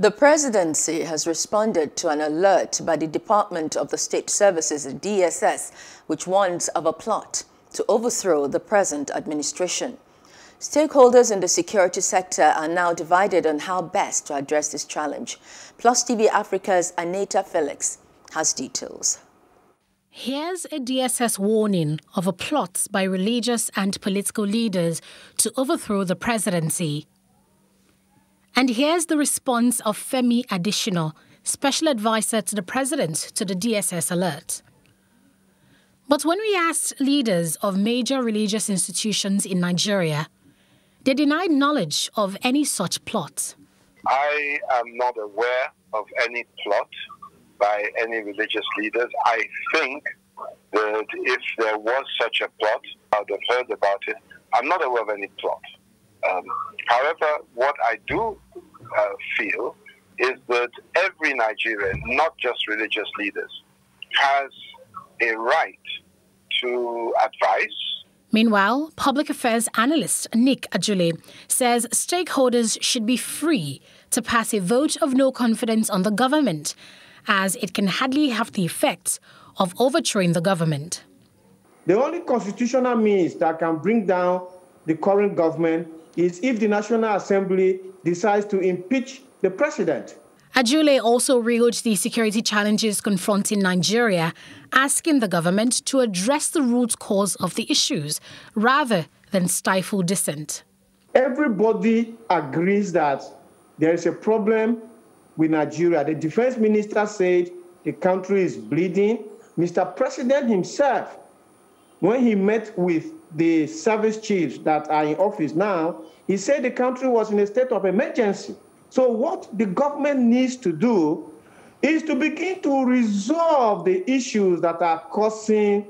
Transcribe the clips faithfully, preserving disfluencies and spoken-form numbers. The presidency has responded to an alert by the Department of the State Services, D S S, which warns of a plot to overthrow the present administration. Stakeholders in the security sector are now divided on how best to address this challenge. Plus T V Africa's Aneta Felix has details. Here's a D S S warning of a plot by religious and political leaders to overthrow the presidency. And here's the response of Femi Adesina, special advisor to the president, to the D S S alert. But when we asked leaders of major religious institutions in Nigeria, they denied knowledge of any such plot. I am not aware of any plot by any religious leaders. I think that if there was such a plot, I would have heard about it. I'm not aware of any plot. Um, however, what I do uh, feel is that every Nigerian, not just religious leaders, has a right to advice. Meanwhile, public affairs analyst Nick Ajule says stakeholders should be free to pass a vote of no confidence on the government, as it can hardly have the effect of overthrowing the government. The only constitutional means that can bring down the current government is if the National Assembly decides to impeach the president. Ajule also reeled the security challenges confronting Nigeria, asking the government to address the root cause of the issues rather than stifle dissent. Everybody agrees that there is a problem with Nigeria. The defense minister said the country is bleeding. Mister President himself, when he met with the service chiefs that are in office now, he said the country was in a state of emergency. So what the government needs to do is to begin to resolve the issues that are causing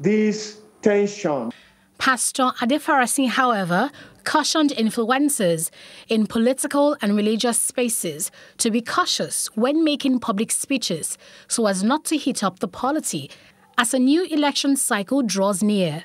this tension. Pastor Adefarasi, however, cautioned influencers in political and religious spaces to be cautious when making public speeches so as not to heat up the polity as a new election cycle draws near.